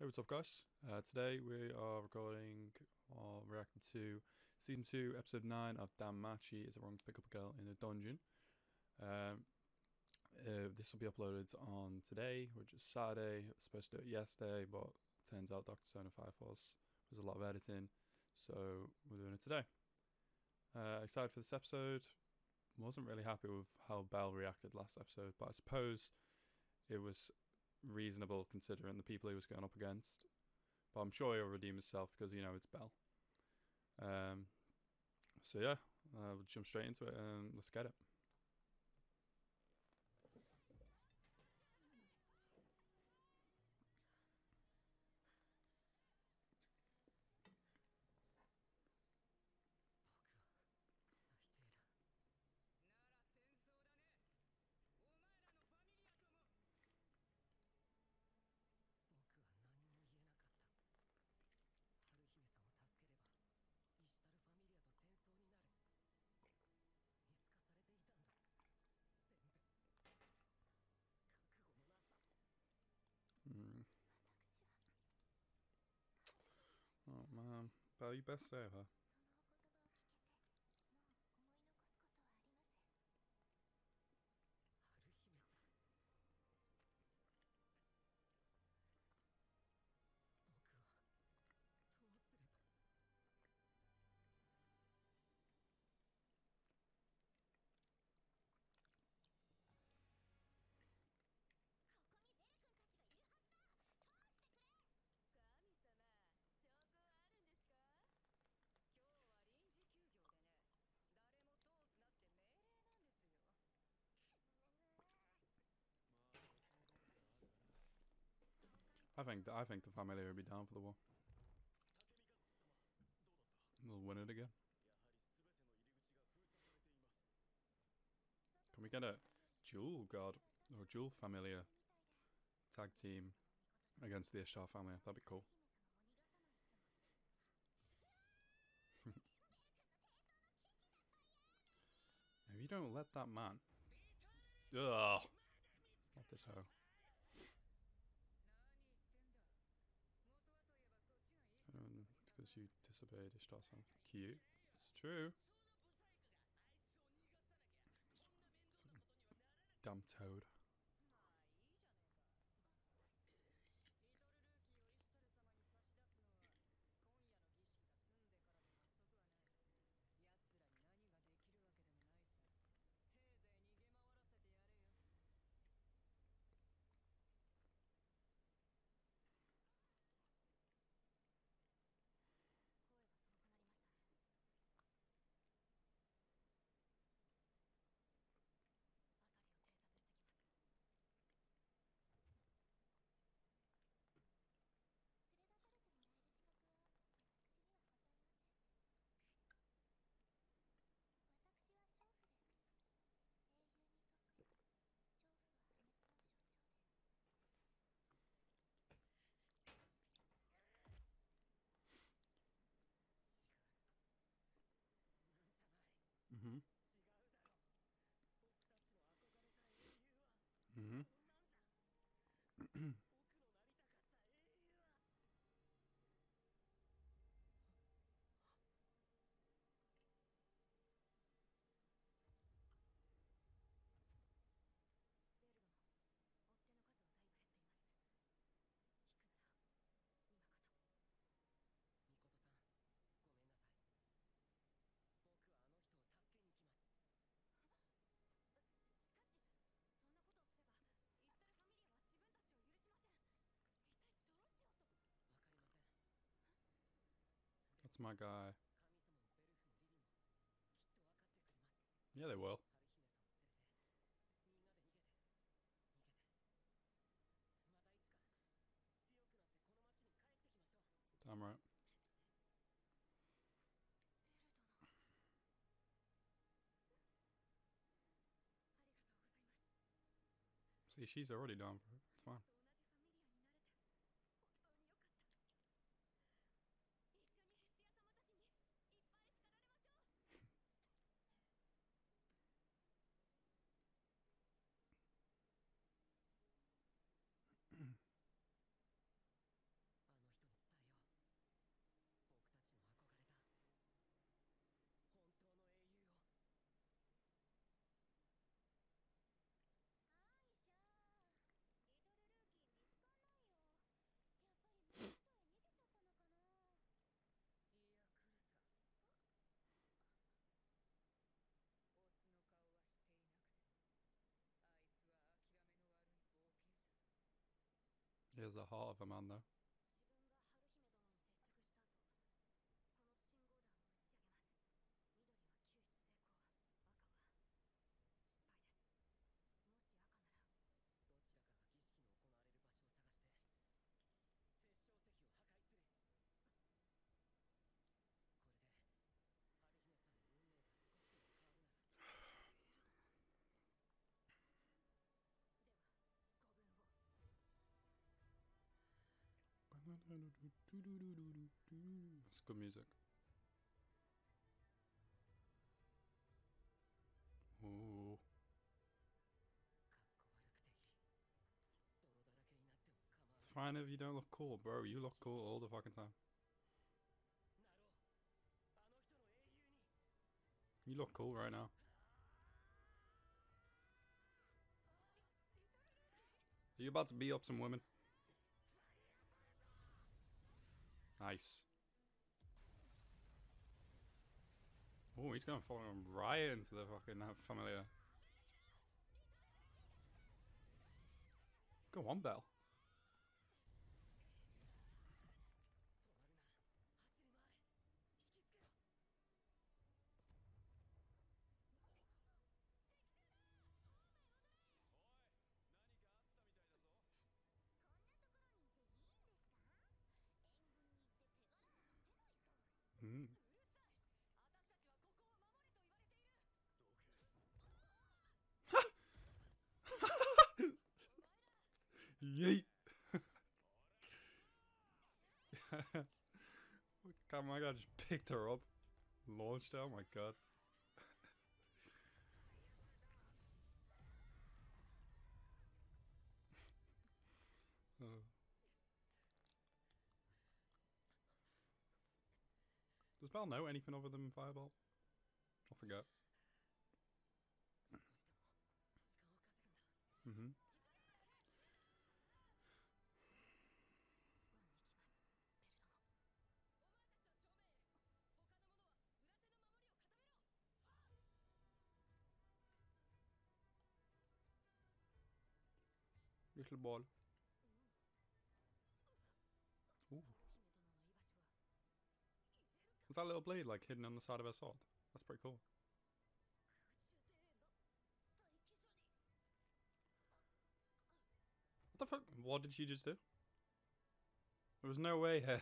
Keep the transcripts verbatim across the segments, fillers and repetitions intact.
Hey, what's up guys? Uh, today we are recording or reacting to Season two, Episode nine of Danmachi. Is It Wrong to Pick Up a Girl in a Dungeon? Um, uh, this will be uploaded on today, which is Saturday. I was supposed to do it yesterday, but turns out Doctor Stone and Fire Force was a lot of editing, so we're doing it today. Uh, excited for this episode. Wasn't really happy with how Belle reacted last episode, but I suppose it was reasonable considering the people he was going up against, but I'm sure he'll redeem himself because, you know, it's Belle. Um, so yeah, uh, we'll jump straight into it and let's get it. Mm. Oh man, Belle, you best save her. I think I think the family will be down for the war. They'll win it again. Can we get a dual guard or dual Familia tag team against the Ishtar Familia? That'd be cool. If you don't let that man, ugh, not this hoe. Um, because you disobeyed Ishtar, so cute. It's true. Damn toad. Mm-hmm. Mm-hmm. That's my guy. Yeah, they will. Damn right. See, she's already down for it. It's fine. Here's the heart of Amanda. It's good music. Oh. It's fine if you don't look cool, bro. You look cool all the fucking time. You look cool right now. Are you about to beat up some women? Nice. Oh, he's going to fall right into the fucking familiar. Go on, Bell. Mm. Yeet. God, my God, just picked her up, launched her. Oh my God. uh. Does Bell know anything other than Fireball? I forget. Mm-hmm. Little ball. Ooh. Is that little blade like hidden on the side of her sword? That's pretty cool. What the fuck? What did she just do? There was no way her,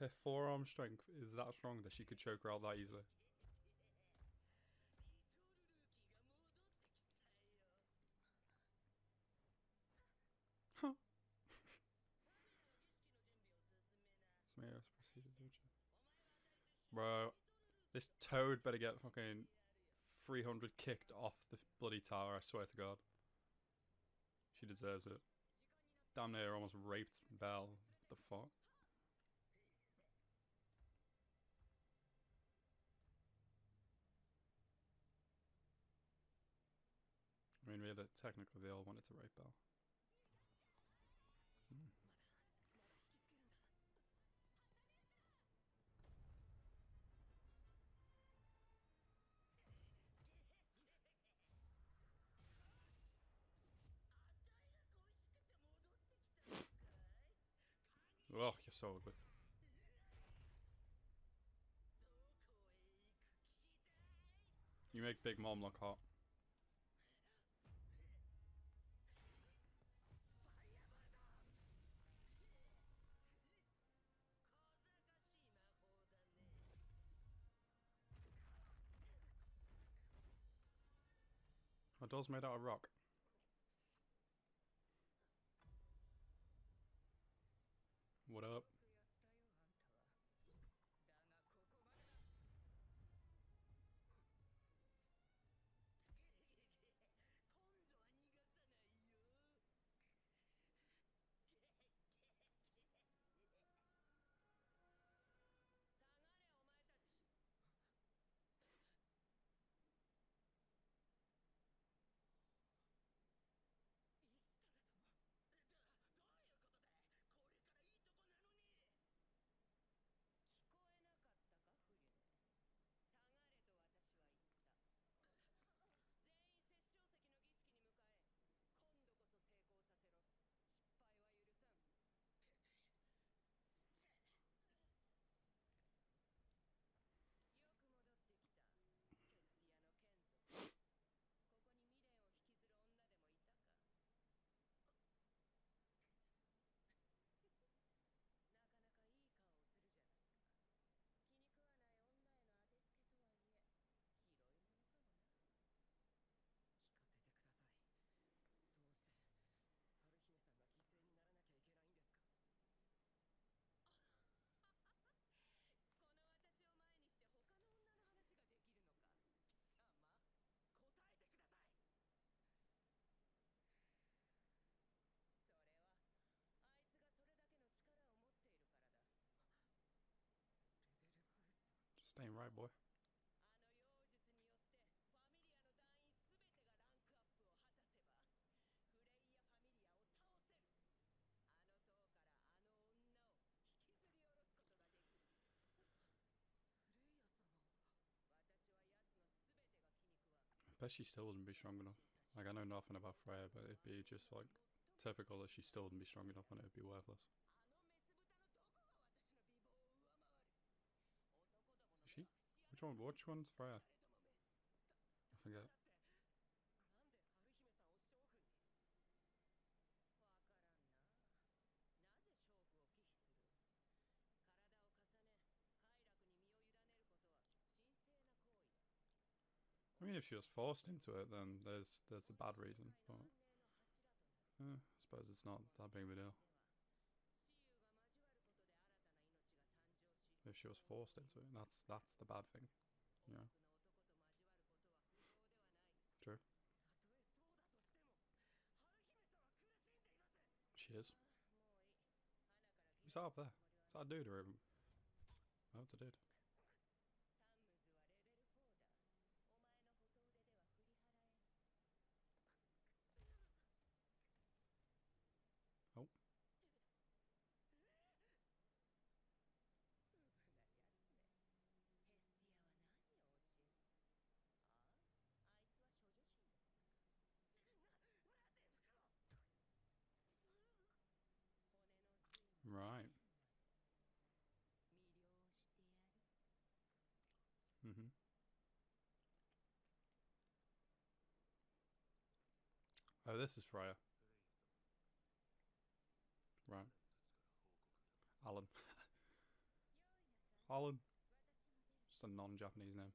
her forearm strength is that strong that she could choke her out that easily. Huh. Bro, this toad better get fucking three hundred kicked off the bloody tower, I swear to God. She deserves it. Damn near almost raped Bell. What the fuck? I mean, really, technically they all wanted to rape Bell. Hmm. Oh, you're so ugly. You make Big Mom look hot. My door's made out of rock. What up? This ain't right, boy. I bet she still wouldn't be strong enough. Like, I know nothing about Freya, but it'd be just like typical that she still wouldn't be strong enough and it'd be worthless. Is she? Which one? Which one's Freya? I forget. I mean, if she was forced into it, then there's there's the bad reason, but eh, I suppose it's not that big of a deal. If she was forced into it, that's that's the bad thing, yeah. True. She is. Who's that up there? Is that a dude or a... Oh, it's a dude. Oh. Right. Mm-hmm. Oh, this is Freya. Right. Alan. Alan. Just a non-Japanese name.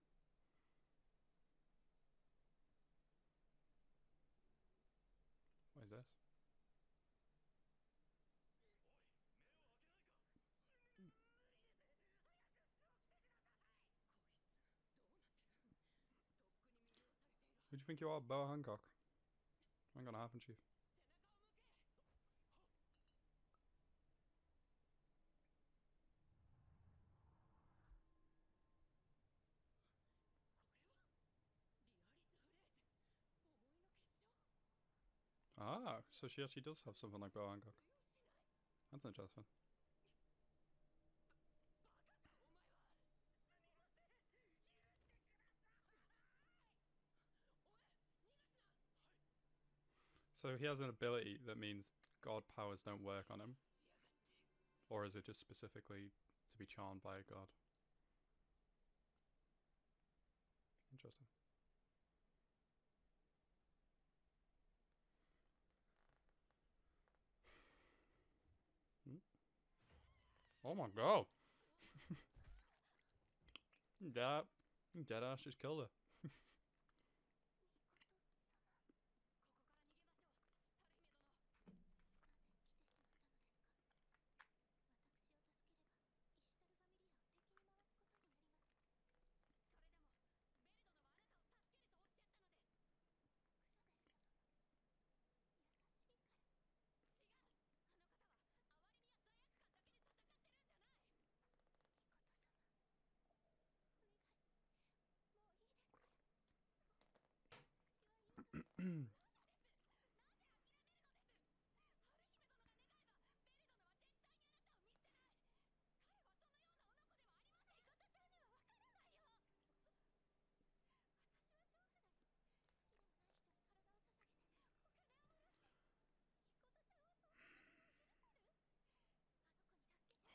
What is this? Who do you think you are, Boa Hancock? Ain't gonna happen, Chief. Ah, so she actually does have something like Boa Hancock. That's interesting. So he has an ability that means god powers don't work on him? Or is it just specifically to be charmed by a god? Interesting. Hmm? Oh my god! That dead ass just killed her.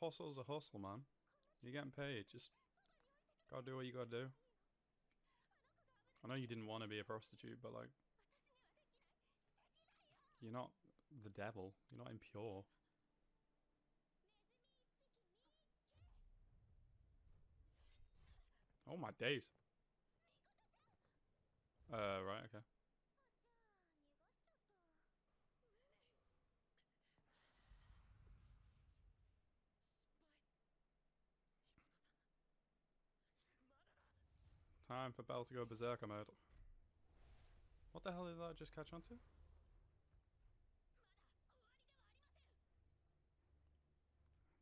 Hustle's a hustle, man. You're getting paid. Just gotta do what you gotta do. I know you didn't want to be a prostitute, but like, you're not the devil. You're not impure. Oh my days. Uh, right, okay. Time for Bell to go berserker mode. What the hell did I just catch on to?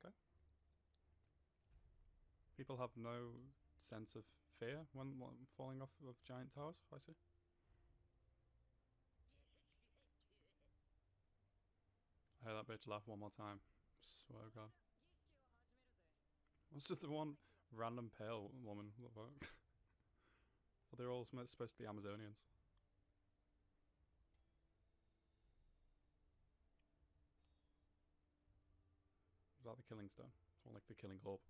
Okay. People have no sense of fear when, when falling off of giant towers, I see. I heard that bitch laugh one more time. Swear to God. What's with the one random pale woman? What the fuck? Well, they're all supposed to be Amazonians. Is that the killing stone? It's more like the killing orb.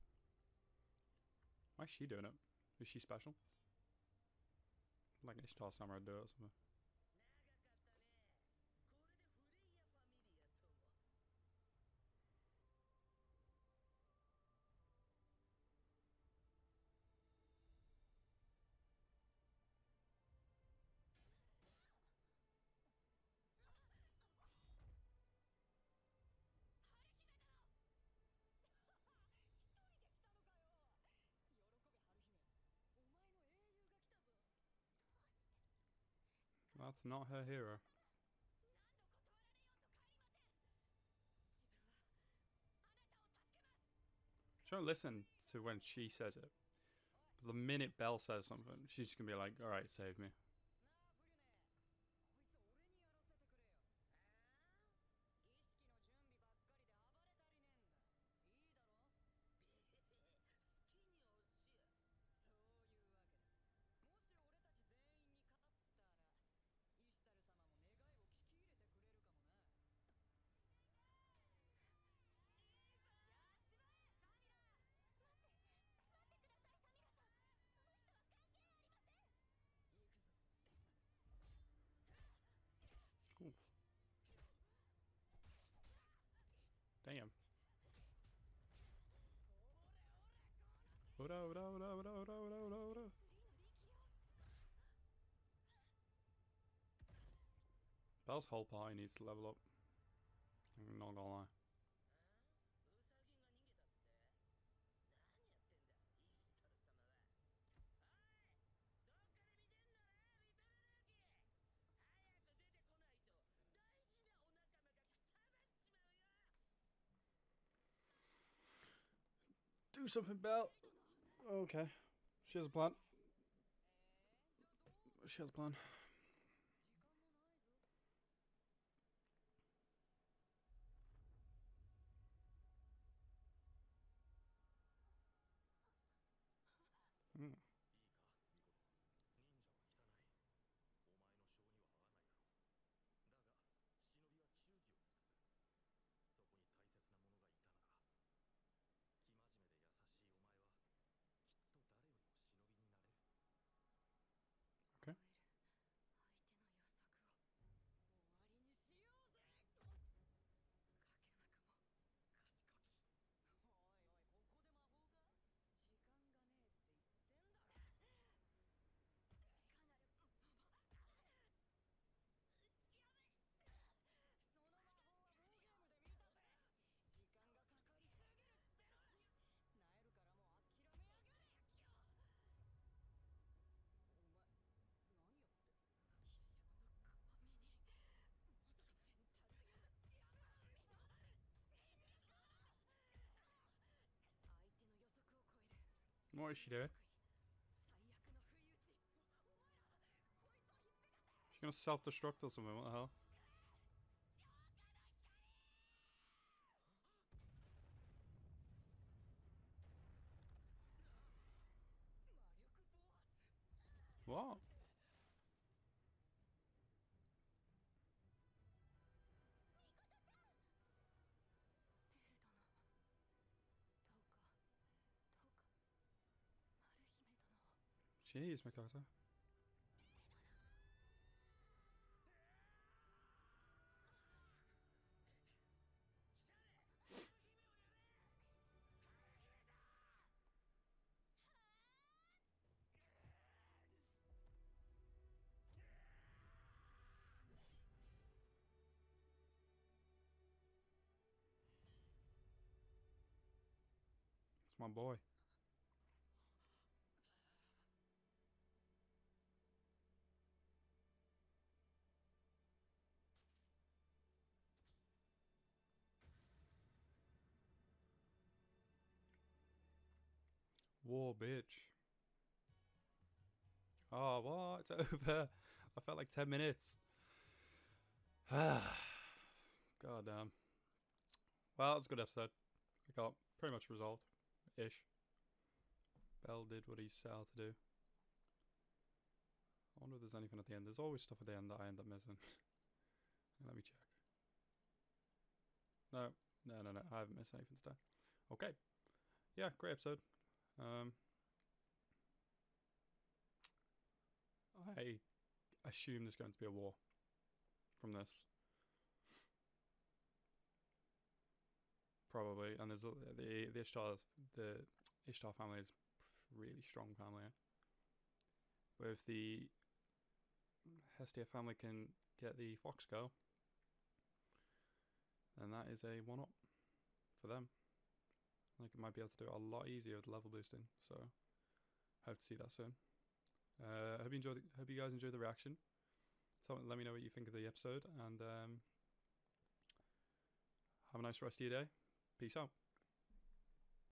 Why is she doing it? Is she special? Like an Ishtar Samurai do it or something. That's not her hero. Don't listen to when she says it. But the minute Belle says something, she's just gonna be like, alright, save me. Oof. Damn. Oda, oda, oda, oda, oda, oda, oda, oda. Belle's whole party needs to level up. I'm not gonna lie. Do something, Belle. Okay. She has a plan. She has a plan. Hmm. Okay. What is she doing? She's gonna self-destruct or something, what the hell? What? Jeez, Makoto. It's my boy. War, bitch. Oh, what? It's over. I felt like ten minutes. God damn. Well, it's a good episode. We got pretty much resolved. Ish. Bell did what he set out to do. I wonder if there's anything at the end. There's always stuff at the end that I end up missing. Let me check. No. No, no, no. I haven't missed anything today. Okay. Yeah, great episode. Um... I assume there's going to be a war from this. Probably. And there's a, the the Ishtar, the Ishtar family is a really strong family. But if the Hestia family can get the Fox Girl, then that is a one-up for them. I think it might be able to do it a lot easier with level boosting. So, hope to see that soon. Uh, hope you enjoyed. Hope you guys enjoyed the reaction. Tell, let me know what you think of the episode, and um, have a nice rest of your day. Peace out.